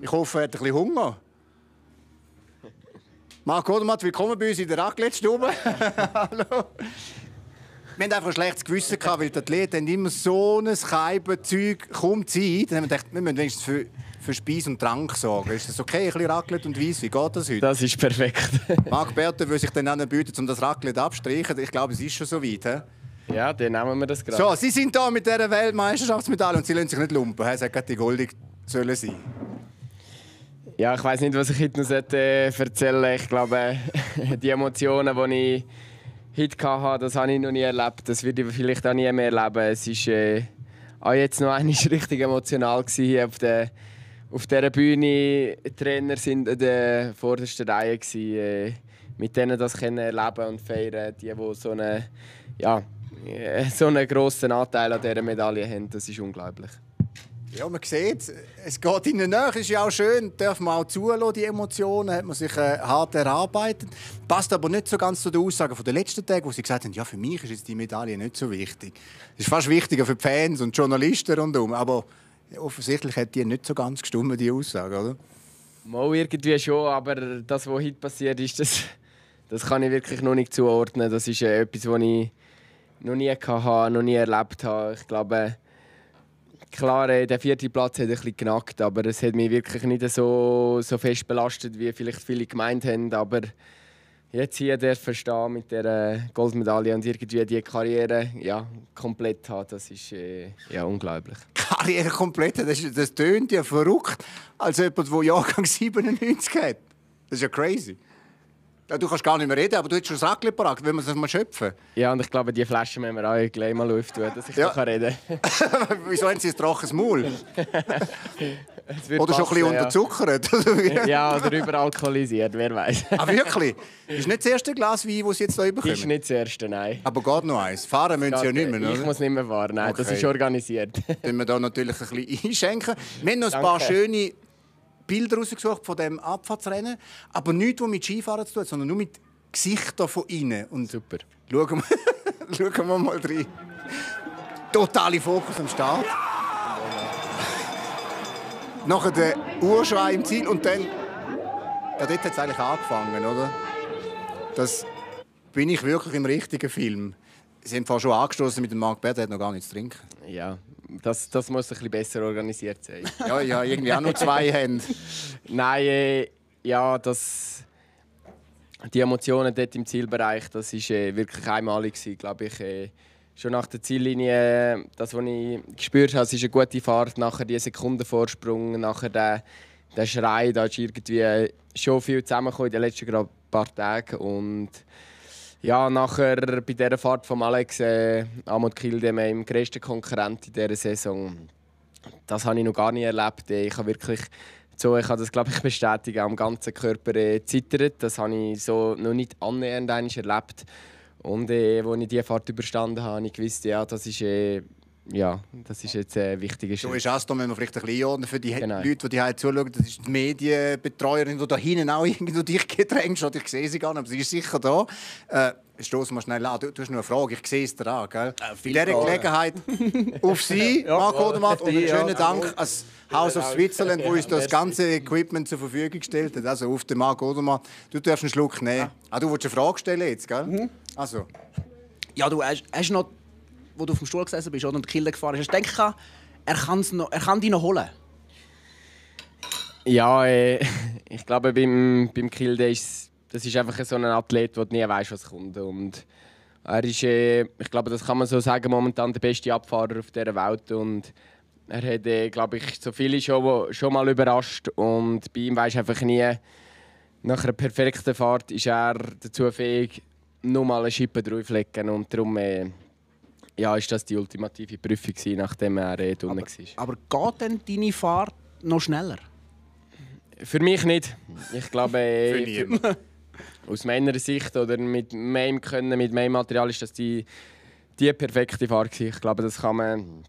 Ich hoffe, er hat ein bisschen Hunger. Marco Odermatt, willkommen bei uns in der Raclette-Stube. Hallo. Wir hatten einfach ein schlechtes Gewissen, weil die Athleten immer so ein Scheibenzeug kaum Zeit. Dann haben wir gedacht, wir müssen wenigstens für Speis und Trank sorgen. Ist das okay, ein bisschen Raclette und Weiss? Wie geht das heute? Das ist perfekt. Marc Berthod will sich dann anbieten, um das Raclette abstreichen. Ich glaube, es ist schon so weit. He? Ja, dann nehmen wir das gerade. So, Sie sind hier mit dieser Weltmeisterschaftsmedaille und Sie lassen sich nicht lumpen. Sie sollen die Goldig sein. Ja, ich weiß nicht, was ich heute noch erzählen sollte. Ich glaube, die Emotionen, die ich heute hatte, das habe ich noch nie erlebt. Das werde ich vielleicht auch nie mehr erleben. Es war auch jetzt noch einmal richtig emotional hier auf dieser Bühne. Die Trainer waren in der vordersten Reihe. Mit denen das erleben und feiern, die so einen grossen Anteil an dieser Medaille haben, das ist unglaublich. Ja, man sieht, es geht ihnen nach. Es ist ja auch schön, darf man auch zulassen, die Emotionen, hat man sich hart erarbeitet. Passt aber nicht so ganz zu den Aussagen der letzten Tage, wo sie gesagt haben, ja, für mich ist jetzt die Medaille nicht so wichtig. Es ist fast wichtiger für die Fans und die Journalisten rundum. Aber offensichtlich hat die nicht so ganz gestimmt, die Aussage, oder? Mal irgendwie schon, aber das, was heute passiert ist, das kann ich wirklich noch nicht zuordnen. Das ist etwas, was ich noch nie hatte, noch nie erlebt habe. Ich glaube, klar, der vierte Platz hat ein bisschen genackt, aber es hat mich wirklich nicht so fest belastet, wie vielleicht viele gemeint haben. Aber jetzt hier darf ich verstehen mit dieser Goldmedaille und irgendwie die Karriere komplett haben, das ist unglaublich. Karriere komplett, das tönt ja verrückt, als jemand, der Jahrgang 97 hat. Das ist ja crazy. Du kannst gar nicht mehr reden, aber du hast schon das Raclette parat, wenn wir das mal schöpfen. Ja, und ich glaube, diese Flasche müssen wir auch gleich mal öffnen, dass ich noch reden kann. Wieso haben Sie ein trockenes Maul? Oder passen, schon ein bisschen unterzuckert? Ja, oder überalkoholisiert, wer weiß. Ah, wirklich? Ist nicht das erste Glas Wein, das Sie jetzt hier bekommen? Ist nicht das erste, nein. Aber geht noch eins. Fahren müssen Sie ja nicht mehr, oder? Ich muss nicht mehr fahren, nein, okay. Das ist organisiert. Können wir da natürlich ein bisschen einschenken. Wir haben noch ein paar schöne Bilder rausgesucht von diesem Abfahrtsrennen, aber nichts, was mit Skifahren zu tun hat, sondern nur mit Gesichtern von innen. Und super. Schauen wir mal rein. Totale Fokus am Start. Ja! Nachher der Urschrei im Ziel und dann... Ja, dort hat es eigentlich angefangen, oder? Das bin ich wirklich im richtigen Film. Sie haben schon angestoßen mit dem Marc Berthod, der hat noch gar nichts zu trinken. Ja. Das muss ein bisschen besser organisiert sein. Ja, irgendwie auch nur zwei Hände. Nein, die Emotionen dort im Zielbereich, das war wirklich einmalig, glaube ich. Schon nach der Ziellinie, das, was ich gespürt habe, es ist eine gute Fahrt, nachher die Sekundenvorsprung, nachher der Schrei, da ist irgendwie schon viel zusammengekommen in den letzten paar Tagen. Und ja, nachher bei dieser Fahrt von Alex Amodt Kilde, meinem grössten Konkurrenten in dieser Saison, das habe ich noch gar nicht erlebt. Ich habe wirklich, ich kann das glaube ich bestätigen, am ganzen Körper zittert. Das habe ich so noch nicht annähernd erlebt. Und als ich diese Fahrt überstanden habe, habe ich gewusst, ja, das ist das ist jetzt ein wichtiger Schritt. So ist das, da müssen wir vielleicht ein bisschen einordnen für die Leute, die hier zuschauen. Das ist die Medienbetreuerin, die da hinten auch irgendwo dich gedrängt hat. Ich sehe sie gar nicht, aber sie ist sicher da. Stoss mal schnell an. Du hast nur eine Frage, ich sehe es dir an. Gell? Bei dieser Gelegenheit auf Sie, Marco Odermatt, und einen schönen Dank an House of Switzerland, wo uns das ganze Equipment zur Verfügung gestellt hat. Also auf den Marco Odermatt. Du darfst einen Schluck nehmen. Ah, du wolltest eine Frage stellen jetzt, gell? Mhm. Also. Ja, du hast noch... Als du auf dem Stuhl gesessen bist und Kilde gefahren ist, hast du gedacht, er kann dich noch holen? Ja, ich glaube, beim Kilde ist einfach so ein Athlet, der nie weiss, was kommt. Und er ist, ich glaube, das kann man so sagen, momentan der beste Abfahrer auf dieser Welt. Und er hat, glaube ich, so viele schon mal überrascht. Und bei ihm weisst du einfach nie, nach einer perfekten Fahrt ist er dazu fähig, nur mal eine Schippe drauflegen. Und darum, ja, ist das die ultimative Prüfung, nachdem er unten war. Aber geht denn deine Fahrt noch schneller? Für mich nicht. Ich glaube, für niemanden. Aus meiner Sicht oder mit meinem Können, mit meinem Material, ist das die perfekte Fahrt. Ich glaube, das kann man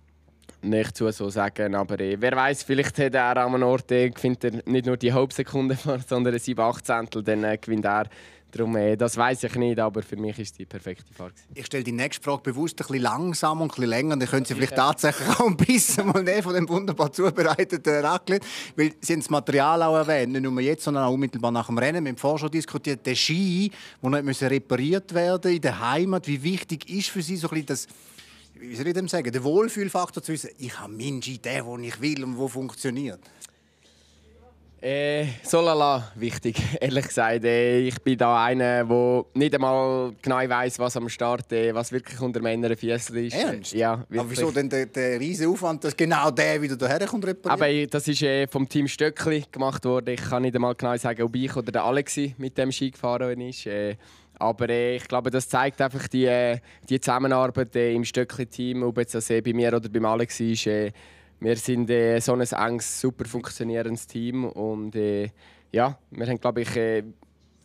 nicht so sagen. Aber wer weiß, vielleicht hat er an einem Ort gewinnt er nicht nur die Halbsekunde, sondern 7/8, dann gewinnt er Darum, das weiss ich nicht, aber für mich war es die perfekte Fahrt. Ich stelle die nächste Frage bewusst ein bisschen langsam und ein bisschen länger. Dann können Sie vielleicht tatsächlich auch ein bisschen mal nehmen von dem wunderbar zubereiteten Raclette. Weil Sie haben das Material auch erwähnt, nicht nur jetzt, sondern auch unmittelbar nach dem Rennen. Wir haben vorher schon diskutiert, der Ski, der nicht repariert werden musste in der Heimat. Wie wichtig ist für Sie so ein bisschen das, wie soll ich dem sagen, der Wohlfühlfaktor zu wissen, ich habe meinen Ski, den, den ich will und der funktioniert? Solala, wichtig, ehrlich gesagt. Ich bin da einer, der nicht einmal genau weiss, was am Start, was wirklich unter Männern Füssli ist. Ernst? Ja, wirklich. Aber wieso denn der riesen Aufwand, dass genau der wieder hierher kommt repariert? Aber das ist vom Team Stöckli gemacht worden. Ich kann nicht einmal genau sagen, ob ich oder der Alex mit dem Ski gefahren ist. Aber ich glaube, das zeigt einfach die Zusammenarbeit im Stöckli-Team, ob jetzt das bei mir oder beim Alex ist. Wir sind so ein enges, super funktionierendes Team und ja, wir haben, glaube ich, eben,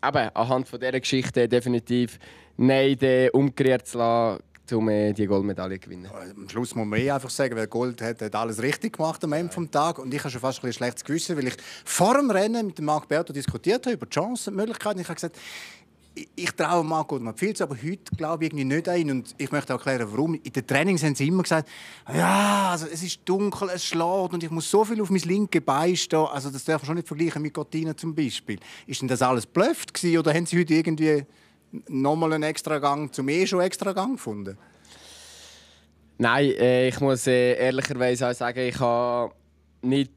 anhand von dieser Geschichte definitiv nicht umgerührt zu lassen, um die Goldmedaille zu gewinnen. Am Schluss muss man einfach sagen, weil Gold hat alles richtig gemacht am Ende des Tages. Und ich habe schon fast ein schlechtes Gewissen, weil ich vor dem Rennen mit Marc Berthod diskutiert habe über die Chancen und Möglichkeiten. Ich habe gesagt, ich traue Marco Odermatt viel zu, aber heute glaube ich irgendwie nicht ein. Und ich möchte auch erklären, warum. In den Trainings haben sie immer gesagt, ja, also es ist dunkel, es schlägt und ich muss so viel auf mein linkes Bein stehen. Also das darf man schon nicht vergleichen mit Cortina zum Beispiel. Ist denn das alles blöfft gewesen, oder haben Sie heute irgendwie nochmal einen Extragang zum schon Extragang gefunden? Nein, ich muss ehrlicherweise auch sagen, ich habe nicht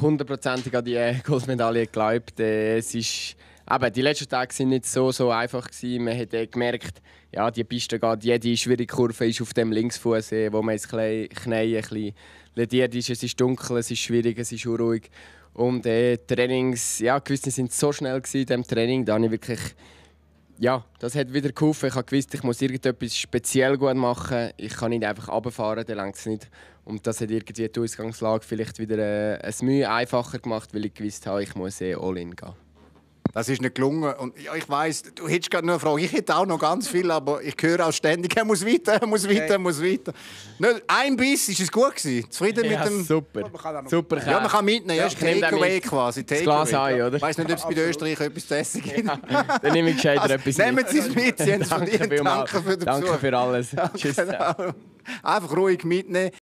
hundertprozentig an die Goldmedaille geglaubt. Es ist aber die letzten Tage waren nicht so einfach. Man hat gemerkt, ja, die Piste geht, jede schwierige Kurve ist auf dem Linksfuß, wo man das Knie ein bisschen lediert ist. Es ist dunkel, es ist schwierig, es ist unruhig. Und Trainings, ja, gewisse sind so schnell gewesen, dem Training, da habe ich wirklich, ja, das hat wieder geholfen. Ich habe gewusst, ich muss irgendetwas speziell gut machen. Ich kann nicht einfach runterfahren, dann reicht es nicht. Und das hat irgendwie die Ausgangslage vielleicht wieder ein Mühe einfacher gemacht, weil ich gewusst habe, ich muss all-in gehen. Das ist nicht gelungen. Und ja, ich weiss, du hättest gerade nur eine Frage. Ich hätte auch noch ganz viel, aber ich höre auch ständig, er muss weiter, er muss weiter, er muss weiter. Nicht, ein Biss, ist es gut gewesen? Zufrieden mit dem? Super. Super. Ja, man kann mitnehmen. Ja, Takeaway quasi. Das Glas Ei, oder? Ich weiss nicht, ob es bei Österreich etwas zu essen gibt. Ja. Dann nehme ich gescheiter also, etwas mit. Nehmen Sie es mit, Sie haben es verdient. Danke für den Besuch. Danke für alles. Tschüss. Einfach ruhig mitnehmen.